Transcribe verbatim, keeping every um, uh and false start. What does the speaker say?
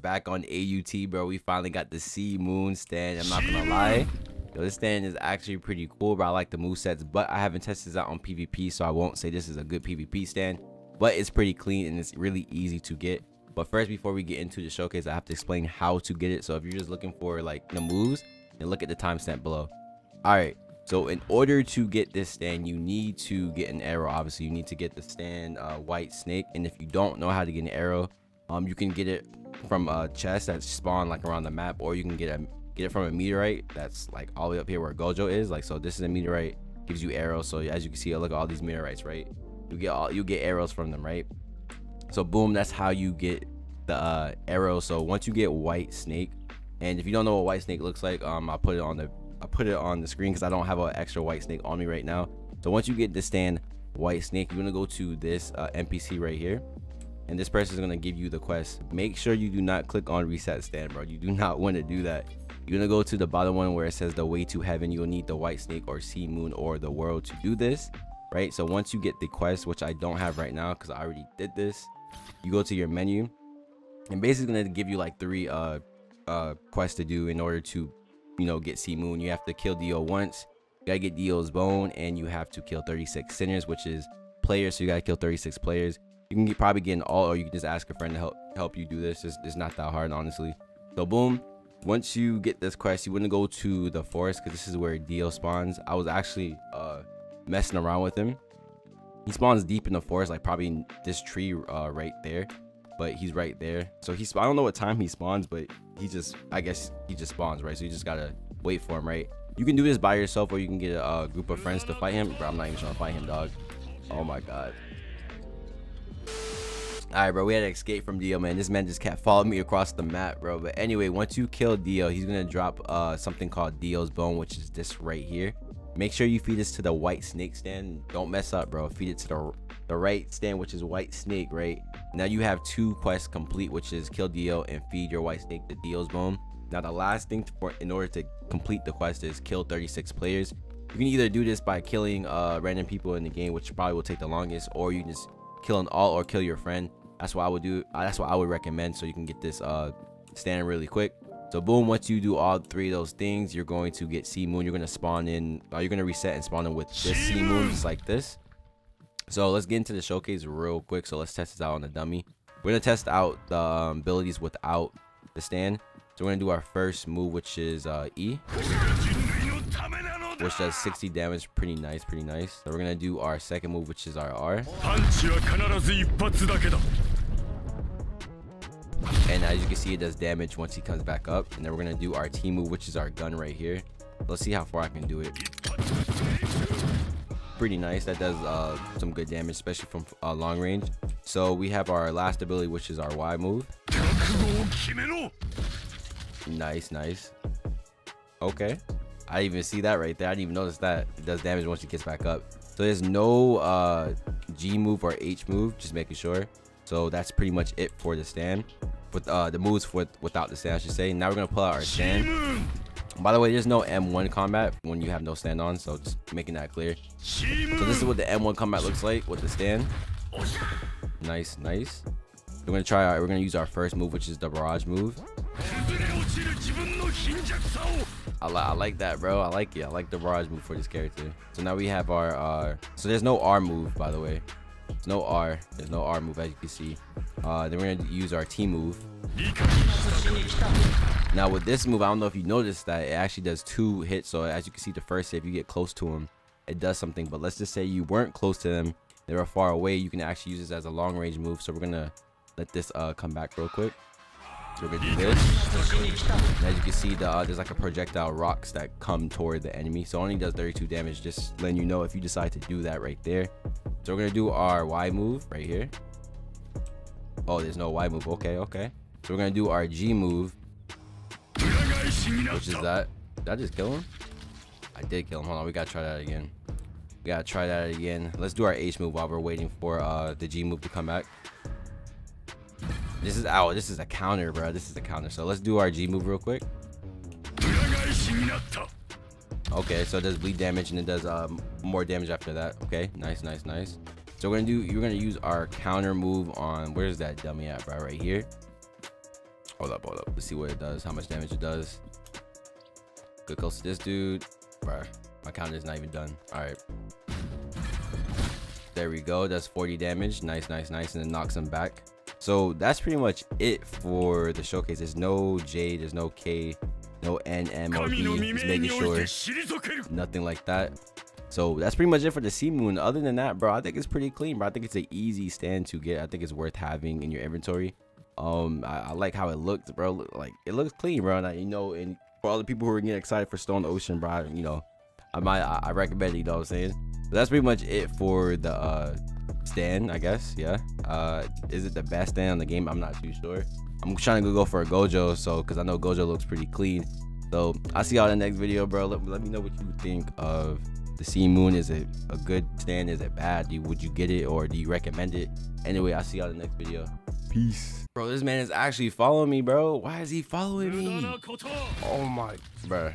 back on A U T, bro. We finally got the C-Moon stand. I'm not gonna lie. Yo, this stand is actually pretty cool, bro. I like the movesets, but I haven't tested this out on PvP, so I won't say this is a good PvP stand. But it's pretty clean, and it's really easy to get. But first, before we get into the showcase, I have to explain how to get it. So if you're just looking for, like, the moves, then look at the timestamp below. All right. So in order to get this stand, you need to get an arrow. Obviously, you need to get the stand uh, White Snake. And if you don't know how to get an arrow, um, you can get it from a chest that spawn like around the map, or you can get a get it from a meteorite that's like all the way up here where Gojo is. Like, so this is a meteorite, gives you arrows. So as you can see, look at all these meteorites, right? You get all you get arrows from them, right? So boom, that's how you get the uh, arrow. So once you get White Snake, and if you don't know what White Snake looks like, um, I'll put it on the I put it on the screen because I don't have an extra White Snake on me right now. So once you get the stand White Snake, you're gonna go to this uh, N P C right here, and this person is gonna give you the quest. Make sure you do not click on reset stand, bro. You do not want to do that. You're gonna go to the bottom one where it says the way to heaven. You'll need the White Snake or Sea Moon or the world to do this, right? So once you get the quest, which I don't have right now because I already did this, you go to your menu, and basically gonna give you like three uh uh quests to do in order to, you know, get C-Moon. You have to kill Dio once, you gotta get Dio's bone, and you have to kill thirty-six sinners, which is players, so you gotta kill thirty-six players. You can get, probably get an all, or you can just ask a friend to help help you do this. It's, it's not that hard, honestly. So boom, once you get this quest, you want to go to the forest because this is where Dio spawns. I was actually uh messing around with him. He spawns deep in the forest, like probably in this tree uh right there, but he's right there. So he's, I don't know what time he spawns, but he just, I guess he just spawns, right? So you just gotta wait for him, right? You can do this by yourself, or you can get a, a group of friends to fight him. Bro, I'm not even trying to fight him, dog. Oh my god. All right, bro, we had to escape from Dio, man. This man just kept following me across the map, bro. But anyway, once you kill Dio, he's gonna drop uh something called Dio's bone, which is this right here. Make sure you feed this to the White Snake stand. Don't mess up, bro. Feed it to the the right stand, which is White Snake, right? Now you have two quests complete, which is kill Dio and feed your White Snake the Dio's bone. Now the last thing for in order to complete the quest is kill thirty-six players. You can either do this by killing uh random people in the game, which probably will take the longest, or you can just kill an all or kill your friend. That's what I would do. Uh, that's what I would recommend, so you can get this uh stand really quick. So boom, once you do all three of those things, you're going to get C-Moon. You're gonna spawn in, uh, you're gonna reset and spawn in with this C-Moon, just like this. So let's get into the showcase real quick. So let's test this out on the dummy. We're gonna test out the um, abilities without the stand. So we're gonna do our first move, which is uh, E, which does sixty damage, pretty nice, pretty nice. So we're gonna do our second move, which is our R. And as you can see, it does damage once he comes back up. And then we're gonna do our T move, which is our gun right here. Let's see how far I can do it. Pretty nice. That does uh, some good damage, especially from uh, long range. So we have our last ability, which is our Y move. Nice, nice. Okay. I didn't even see that right there. I didn't even notice that. It does damage once he gets back up. So there's no uh, G move or H move, just making sure. So that's pretty much it for the stand. With uh, the moves for without the stand, I should say. Now we're gonna pull out our stand. By the way, there's no M one combat when you have no stand on, so just making that clear. So this is what the M one combat looks like with the stand. Nice, nice. We're gonna try our, we're gonna use our first move, which is the barrage move. I, li I like that, bro. I like it. I like the barrage move for this character. So now we have our uh, so there's no R move, by the way. There's no R. There's no R move, as you can see. Uh, then we're gonna use our T move. Now with this move, I don't know if you noticed that it actually does two hits. So as you can see, the first hit, if you get close to him, it does something. But let's just say you weren't close to them; they were far away. You can actually use this as a long range move. So we're gonna let this uh, come back real quick. So we're gonna do this. And as you can see, the, uh, there's like a projectile rocks that come toward the enemy. So it only does thirty-two damage. Just letting you know if you decide to do that right there. So we're gonna do our Y move right here. Oh, there's no Y move. Okay, okay. So we're gonna do our G move, which is that. Did I just kill him? I did kill him. Hold on, we gotta try that again. We gotta try that again. Let's do our H move while we're waiting for uh, the G move to come back. This is out. Oh, this is a counter, bro. This is a counter. So let's do our G move real quick. Okay, so it does bleed damage, and it does uh, more damage after that. Okay, nice, nice, nice. So we're gonna do. You're gonna use our counter move on. Where's that dummy at, bro? Right here. Hold up, hold up. Let's see what it does, how much damage it does. Go close to this dude. Bruh, my counter is not even done. All right. There we go. That's forty damage. Nice, nice, nice. And then knocks him back. So that's pretty much it for the showcase. There's no J, there's no K, no N, M, or B. Just making sure nothing like that. So that's pretty much it for the C-Moon. Other than that, bro, I think it's pretty clean, bro. I think it's an easy stand to get. I think it's worth having in your inventory. Um, I, I like how it looks, bro. Like, it looks clean, bro. Now, you know, and for all the people who are getting excited for Stone Ocean, bro, you know, I might, I, I recommend it, you know what I'm saying? But that's pretty much it for the uh, stand, I guess, yeah. Uh, is it the best stand on the game? I'm not too sure. I'm trying to go for a Gojo, so, because I know Gojo looks pretty clean. So, I'll see y'all in the next video, bro. Let, let me know what you think of the C-Moon. Is it a good stand? Is it bad? Do you, would you get it, or do you recommend it? Anyway, I'll see y'all in the next video. Peace. Bro, this man is actually following me, bro. Why is he following me? Oh my, bro.